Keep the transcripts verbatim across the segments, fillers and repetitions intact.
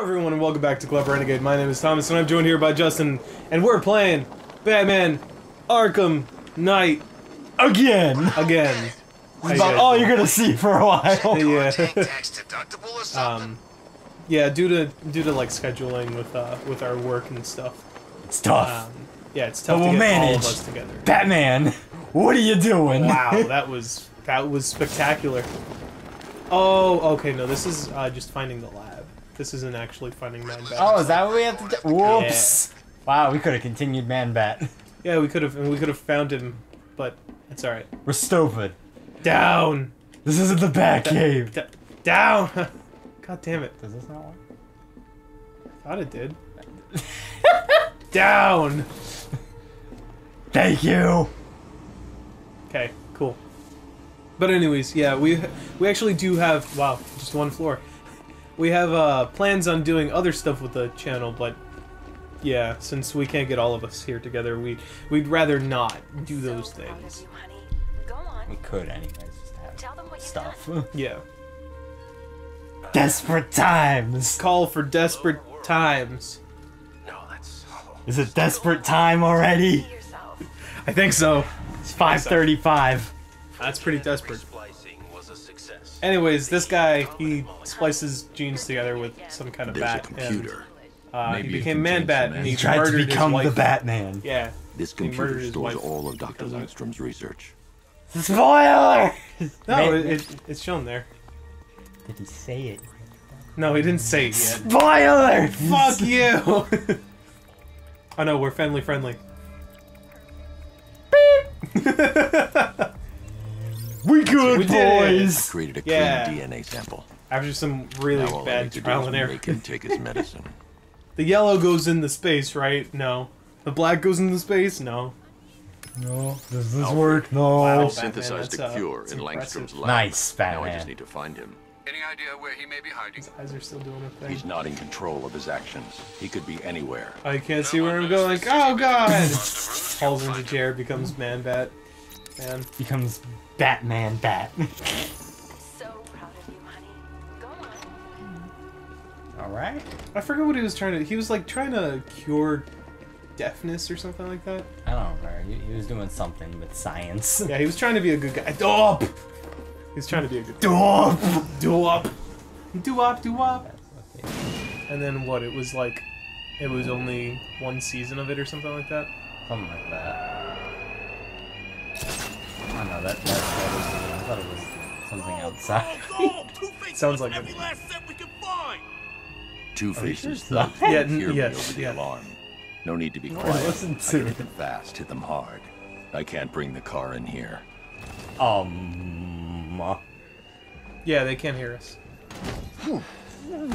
Hello everyone and welcome back to Club Renegade. My name is Thomas and I'm joined here by Justin, and we're playing Batman Arkham Knight again. Again. That's about all you're gonna see for a while. Yeah. um, yeah, due to due to like scheduling with uh with our work and stuff. It's tough. Um, yeah, it's tough but we'll to get manage. all of us together. Batman, what are you doing? Wow, that was that was spectacular. Oh, okay, no, this is uh, just finding the lab. This isn't actually finding Man-Bat. Oh, is that what we have to do? Whoops! Yeah. Wow, we could have continued Man-Bat. Yeah, we could have, and we could have found him, but it's all right. Restova. Down. This isn't the Bat da Cave. Da down. God damn it! Does this not work? I thought it did. Down. Thank you. Okay, cool. But anyways, yeah, we we actually do have wow, just one floor. We have uh, plans on doing other stuff with the channel, but yeah, since we can't get all of us here together, we we'd rather not do those so things. You, Go on. We could, anyways, just have Tell them what stuff. Yeah. Desperate times. Call for desperate times. No, that's. Is it desperate time already? I think so. It's five thirty-five. That's pretty desperate. Anyways, this guy, he splices genes together with some kind of There's bat, a computer. and uh, he became Man-Bat, and he, he tried to become the Batman. Yeah, this computer stores all of Doctor Langstrom's research. Spoiler! No, it, it, it's shown there. Did he say it? No, he didn't say it yet. Spoiler! Fuck you! Oh no, we're family friendly. Beep! We good, we boys! I created a clean yeah. D N A sample. After some really now bad trial and error. Can take his medicine. The yellow goes in the space, right? No. The black goes in the space? No. No. Does this Alfred. work? No. Wow, Batman, synthesized a cure uh, in Langstrom's lab. Nice, Batman. Now I just need to find him. Any idea where he may be hiding? His eyes are still doing a thing. He's not in control of his actions. He could be anywhere. I can't no see where I'm going. Oh, God! Falls into chair, becomes Man-Bat. Man. Becomes... Batman Bat. So proud of you, honey. Go on. Alright. I forgot what he was trying to... He was like trying to cure deafness or something like that. I don't remember. He was doing something with science. Yeah, he was trying to be a good guy. Doop! He was trying to be a good guy. Doop! Doop! Doop, doop. And then what? It was like... It was only one season of it or something like that? Something like that. Oh no, that, that, that was, I thought it was something outside. Sounds like every last set we can find. Two-Face is the yeah, hear yeah, me over the yeah. alarm. No need to be quiet. No, listen to I hit them fast, hit them hard. I can't bring the car in here. Um. Yeah, they can't hear us. Oh, we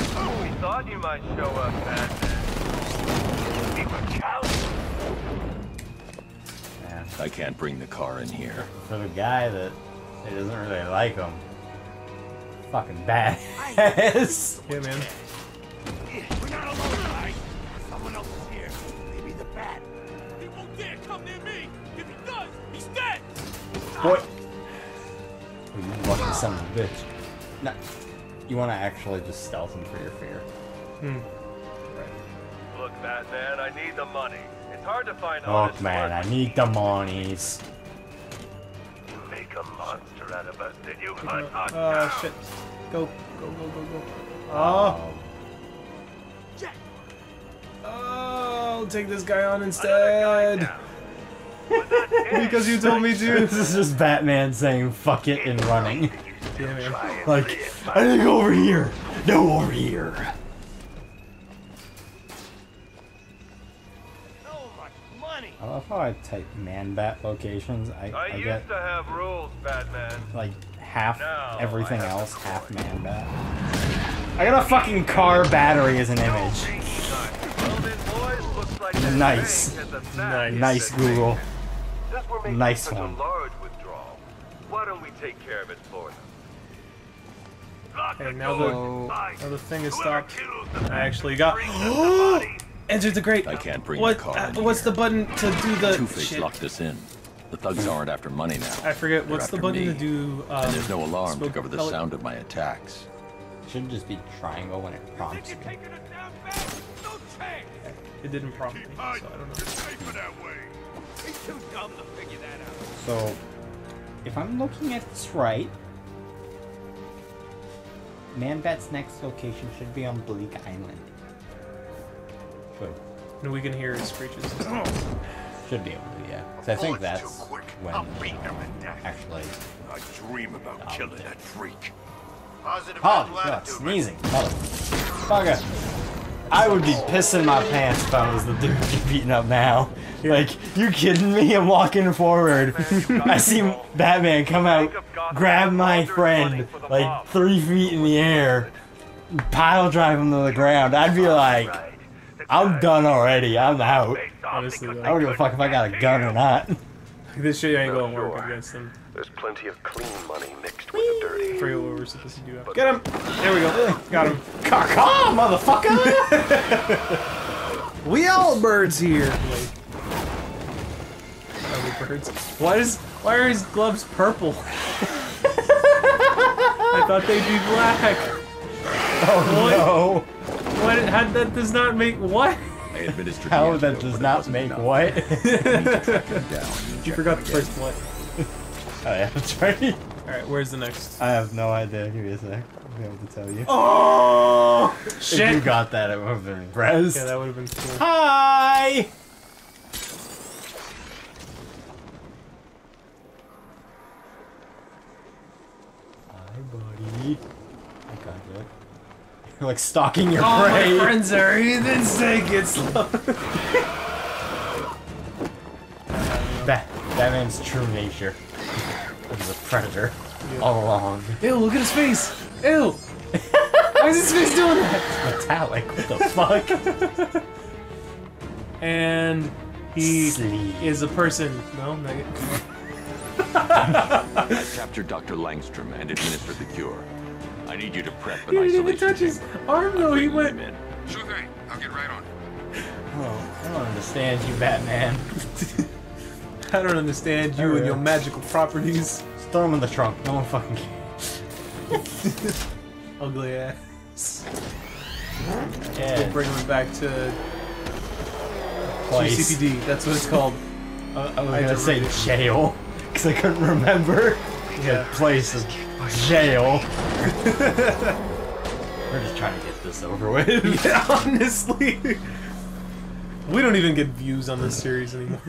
thought you might show up, man. We were cows. I can't bring the car in here. For the guy that it doesn't really like him. Fucking badass. Yeah, man. We're not alone, guys. Someone else is here. Maybe the bat. He won't dare come near me. If he does, he's dead. What? You fucking son of a bitch. No. You want to actually just stealth him for your fear. Hmm. Right. Look, Batman, I need the money. It's hard to find oh man, work. I need the monies. You make a monster out of us, did you? Oh uh, shit. Go, go, go, go, go. Oh. Oh, I'll take this guy on instead. Guy because you told me to. This is just Batman saying fuck it and running. Damn it. Like, I think over here. No, over here. I love how I type Man-Bat locations. I, I, I used get, to have rules, Batman. Like, half now everything else, half Man-Bat. I got a fucking car battery as an image. Nice. Nice, nice Google. Nice one. Why don't we take care of it for them? Hey, now the, now the thing is stopped. I actually got... Enter the great. I can't bring what, the car in uh, What's here. the button to do the? Two-Face locked us in. The thugs aren't after money now. I forget They're what's the button me. to do. Um, and there's no alarm to cover the pellet? sound of my attacks. should just be triangle when it prompts you. Think you're taking us down back? No chance. It didn't prompt me, so I don't know. Safer that way. He's too dumb to figure that out. So, if I'm looking at this right, Man-Bat's next location should be on Bleak Island. Should. No, we can hear his screeches. Should be able to, yeah. Because I think that's when uh, actually. I dream about killing that freak. Positive. Oh, sneezing. Fucker. I would be pissing my pants if I was the dude beating up now. Like, you kidding me? I'm walking forward. I see Batman come out, grab my friend, like, three feet in the air, pile drive him to the ground. I'd be like, I'm done already. I'm out. Honestly, I don't give a fuck if I got a gun or not. This shit ain't going to work against them. There's plenty of clean money mixed with the dirty. Free overs if this you do have. Get him! There we go. Got him. Caw-caw, motherfucker! We all birds here. Are we birds? Why does why are his gloves purple? I thought they'd be black. Oh what? No! What? How that does not make what? How that does not make enough. What? You forgot the first one. Oh yeah, that's right. Alright, where's the next? I have no idea. Give me a sec. I'll be able to tell you. Oh shit! If you got that, it would have been impressed. Yeah, that would have been cool. Hi! Hi, buddy. I got you. You're like stalking your oh, prey. Oh, my friends are heathens. Take it slow. Bat Batman's true nature. He's a predator yeah. all along. Ew, look at his face! Ew! Why is his face doing that? It's metallic, what the fuck? And he Sleep. Is a person. No, not yet. I captured Doctor Langstrom and administered the cure. I need you to prep an isolation. He didn't even touch his arm though, he went. Sure thing, I'll get right on it. Oh, I don't understand you, Batman. I don't understand you and your magical properties. Just throw them in the trunk. No one fucking cares. Ugly ass. Yeah. We'll bring them back to Place. G C P D. That's what it's called. uh, I was I gonna say jail, because I couldn't remember. Yeah. Place is jail. We're just trying to get this over with. Yeah, honestly. We don't even get views on this series anymore.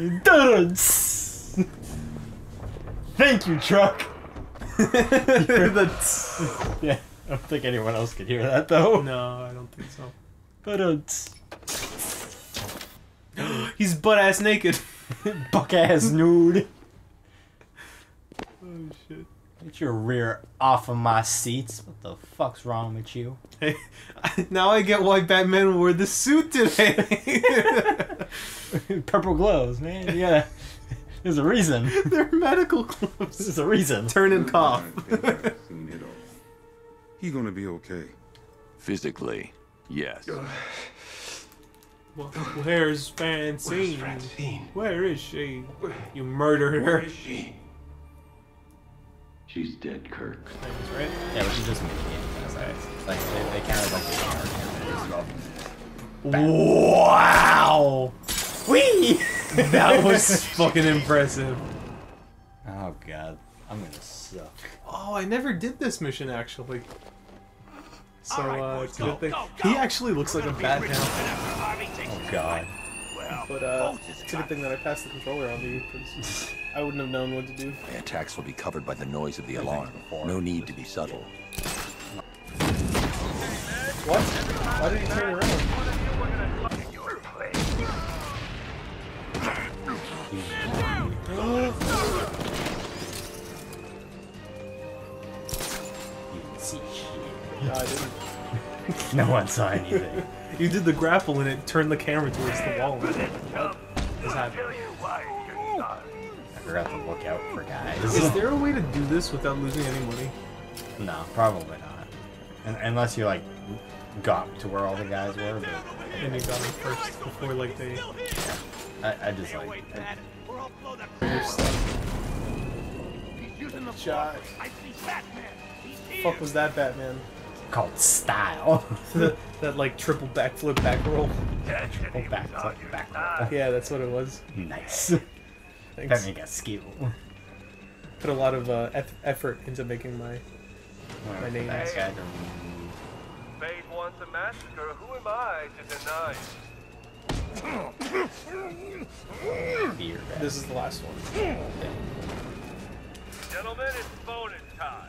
Thank you, truck. the yeah, I don't think anyone else could hear that though. No, I don't think so. But he's butt ass naked, buck ass nude. Oh shit! Get your rear off of my seats. What the fuck's wrong with you? Hey, now I get why Batman wore the suit today. Purple gloves, man. Yeah. There's a reason. They're medical gloves. There's a reason. Turn and cough. He's gonna be okay. Physically, yes. Well, where's Francine? Where's Francine? Where is she? Where? You murdered her. Where is she? She's dead, Kirk. Right? Yeah, but she doesn't make any sense. Like, they, they counted like the car camera as well. Wow! Whee! That was fucking impressive. Oh god. I'm gonna suck. Oh, I never did this mission actually. So, right, uh, it's a good thing. Go, go. He actually looks like a bat now. Oh god. But, uh, it's a good thing that I passed the controller on you, because I wouldn't have known what to do. My attacks will be covered by the noise of the alarm. No need to be subtle. What? Why did he turn around? You didn't see shit. No, I didn't. No one saw anything. You did the grapple and it turned the camera towards the wall. What is happening? I forgot to look out for guys. Is there a way to do this without losing any money? No, probably not. And, unless you like got to where all the guys were, but and you got them first before like they. Yeah. I, I just like. I, He's using the shot. I see Batman. He's here. Fuck was that, Batman? called style. That like triple backflip back roll. Yeah, triple backflip back roll. Yeah, that's what it was. Nice. Thanks. That make a skill. Put a lot of uh, eff effort into making my well, my name. Fate wants a massacre. Who am I to deny? This is the last one. Gentlemen, it's bonus time.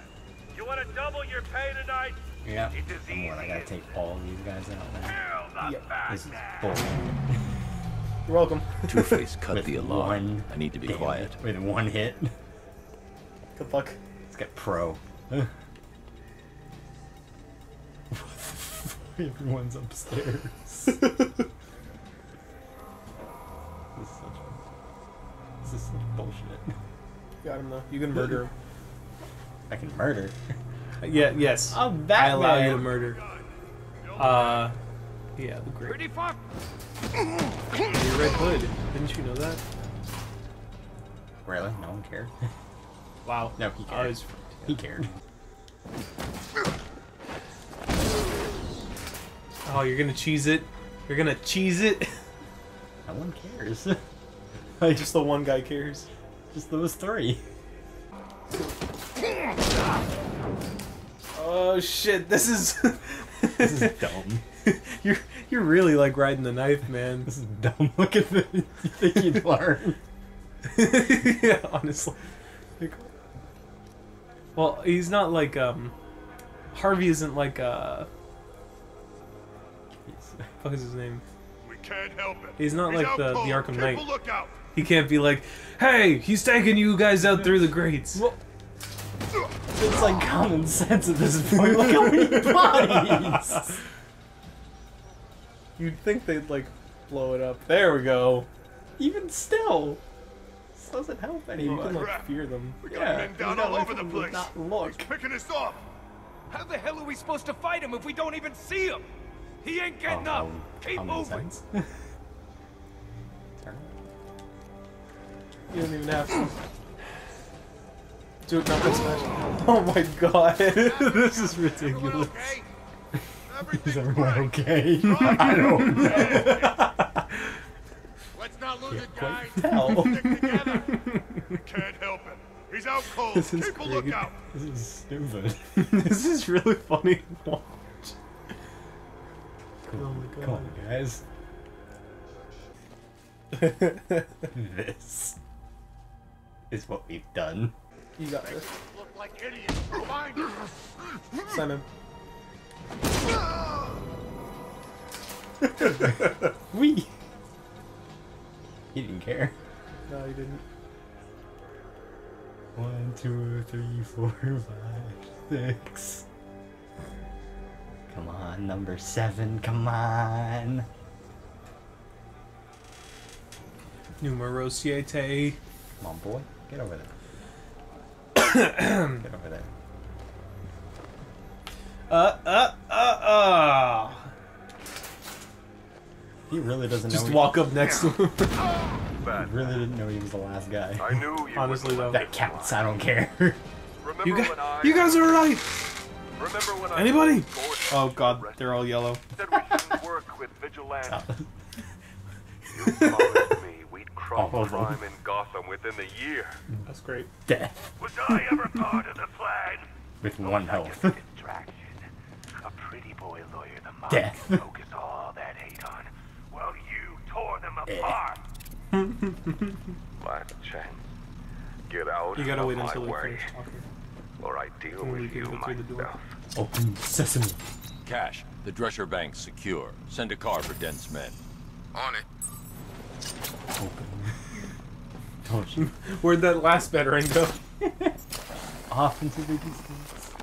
You want to double your pay tonight? Yeah. It is easy. I gotta take all these guys out now. Yep. This is bull. You're welcome. Two-Face cut the alarm. I need to be quiet. With one hit. Good luck. Let's get pro. Everyone's upstairs. This is such a, this is such bullshit. Got him though. You can murder him. I can murder. Yeah. Yes. Oh, that I allow man. you to murder. Uh. Yeah. Great. Pretty fuck. You're Red Hood. Didn't you know that? Really? No one cared. Wow. No, he cared. Was, yeah. He cared. Oh, you're gonna cheese it. You're gonna cheese it. No one cares. Like, just the one guy cares. Just those three. Oh shit! This is this is dumb. You're you're really like riding the knife, man. This is dumb. Look at the. You think you'd learn? Yeah, honestly. Like, well, he's not like um. Harvey isn't like uh. What is his name? We can't help it. He's not he's like the, the Arkham Knight. He can't be like, hey, he's taking you guys out through the grates. Well, it's like common sense at this point. Look how many bodies! You'd think they'd like blow it up. There we go. Even still, this doesn't help anyone. You can like crap. fear them. We got yeah, men down all over the place. Not look. He's picking us off. How the hell are we supposed to fight him if we don't even see him? He ain't getting oh, up! Um, Keep moving! Turn. You don't even have to. Do it, not smash. Oh my god, this is ridiculous. Is everyone okay? I don't know. Let's not lose it, guys. Stick together. We can't help him. He's out cold. Keep a lookout. This is stupid. This is really funny. Oh my god. Come on, guys. This is what we've done. You got this. Look like idiots. Simon. We. He didn't care. No, he didn't. One, two, three, four, five, six. Come on, number seven, come on! Numero siete. Come on, boy. Get over there. Get over there. Uh, uh, uh, uh! He really doesn't Just know. Just walk up next to him. He really didn't know he was the last guy. I knew you Honestly, though. That counts, I don't care. You, guys, I you guys are right! Remember when Anybody? I oh god, they're all yellow. Work with you promised me we'd cross oh, crime in Gotham within the year. That's great. Death. Was I ever part of the plan? With one oh, health. Distraction. A pretty boy lawyer the mob Death. Focus all that hate on. Well, you tore them apart. By chance. Get out. You gotta wait until we finish talking. Or I deal oh, with you myself. Open sesame. Cash, the Drescher Bank's secure. Send a car for dense men. On it. Open. Don't you? Where'd that last battering go? Off into the distance.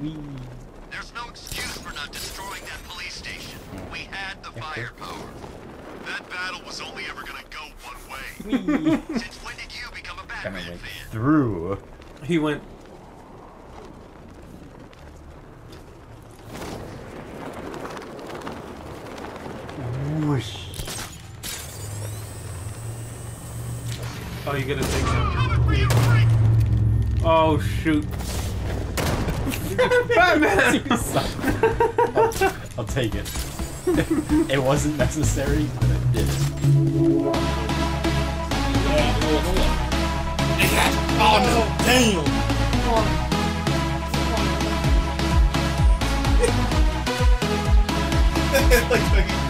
Wee. There's no excuse for not destroying that police station. We had the firepower. That battle was only ever gonna go one way. Since when did you become a Batman fan? Through. He went. Whoosh. Oh, you gotta take him. Oh, shoot. Batman! I'll, I'll take it. It wasn't necessary, but I did it. Oh no, damn! Like, like,